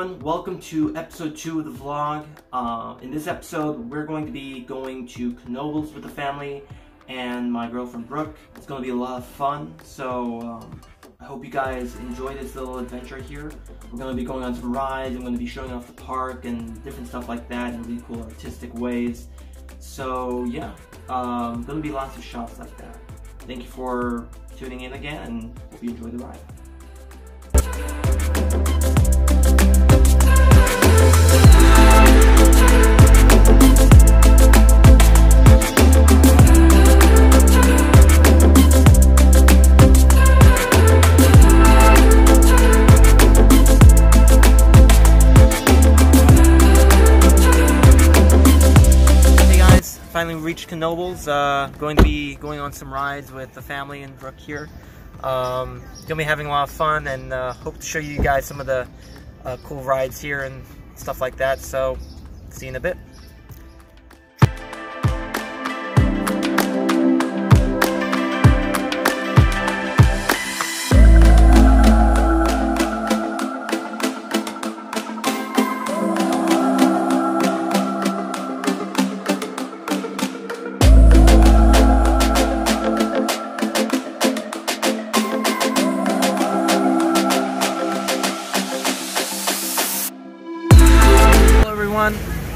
everyone, welcome to episode 2 of the vlog. In this episode we're going to be going to Knoebels with the family and my girlfriend Brooke. It's going to be a lot of fun, so I hope you guys enjoy this little adventure here. We're going to be going on some rides, I'm going to be showing off the park and different stuff like that in really cool artistic ways. So yeah, going to be lots of shots like that. Thank you for tuning in again and hope you enjoy the ride. Finally reached Knoebels. Going to be going on some rides with the family and Brooke here. Gonna be having a lot of fun, and hope to show you guys some of the cool rides here and stuff like that. So, see you in a bit.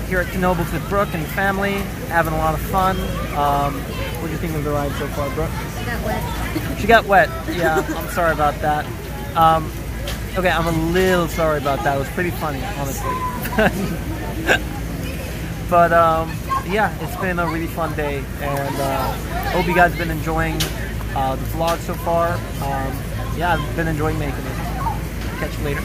Here at Knoebels with Brooke and family, having a lot of fun. What do you think of the ride so far, Brooke? I got wet. She got wet, yeah. I'm sorry about that. Okay, I'm a little sorry about that. It was pretty funny, honestly. But yeah, it's been a really fun day, and hope you guys have been enjoying the vlog so far. Yeah, I've been enjoying making it. Catch you later.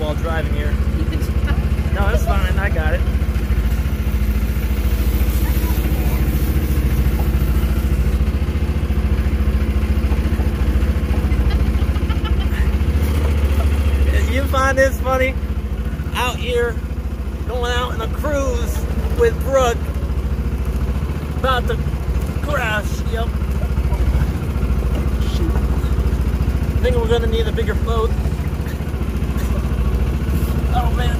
While driving here. No, it's fine. I got it. You find this funny? Out here, going out on a cruise with Brooke. About to crash. Yep. I think we're gonna need a bigger boat. Oh man.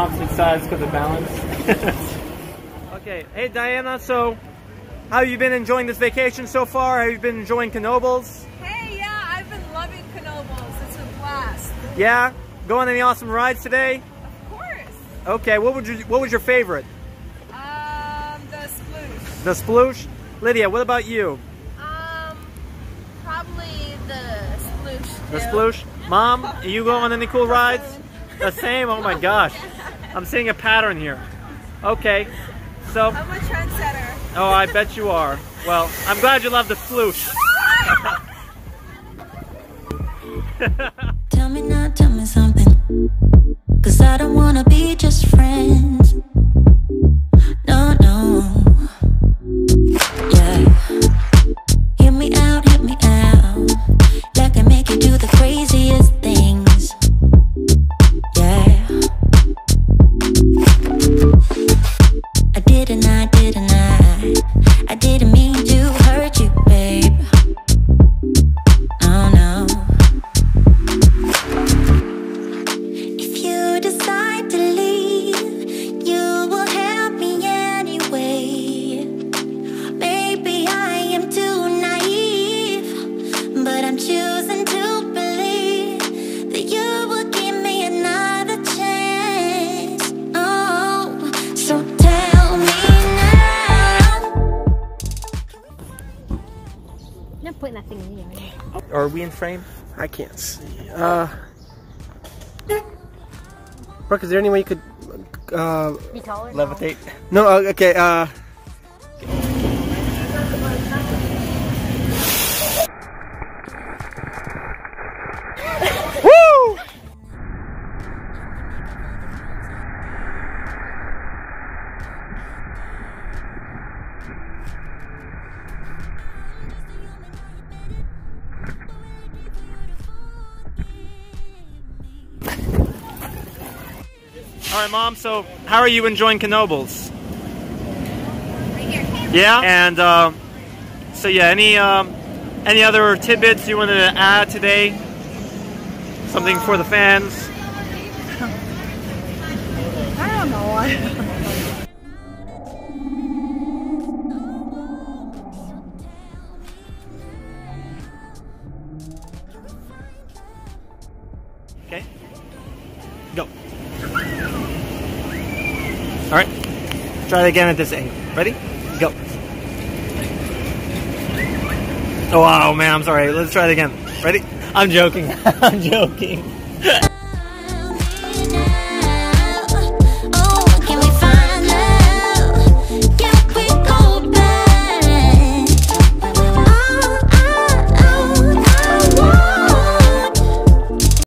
opposite sides because of balance. Okay, hey Diana, so how have you been enjoying this vacation so far? Have you been enjoying Knoebels? Hey, yeah, I've been loving Knoebels. It's a blast. Yeah? Going on any awesome rides today? Of course. Okay, what was your favorite? The Sploosh. The Sploosh? Lydia, what about you? Probably the Sploosh. The Sploosh? Mom, are you going on any cool rides? The same? Oh my gosh. I'm seeing a pattern here. Okay. So, I'm a trendsetter. Oh, I bet you are. Well, I'm glad you love the Sploosh. Tell me now, tell me something. 'Cause I don't wanna be just friends. No, no. Yeah. Hear me out, hit me out. Like I make you do the craziest things. Yeah. I didn't mean to hurt you, babe. Oh no. If you decide to leave, you will help me anyway. Maybe I am too naive, but I'm choosing to believe that you will give me another chance. Oh, so put nothing in here. Are we in frame? I can't see. Brooke, is there any way you could be taller? Levitate? No, okay. Woo! Alright Mom, so how are you enjoying Knoebels? Right here. Yeah, and so yeah, any other tidbits you want to add today? Something for the fans? I don't know. Okay, go. All right, try it again at this angle. Ready? Go. Oh, wow, man, I'm sorry. Let's try it again. Ready? I'm joking. I'm joking.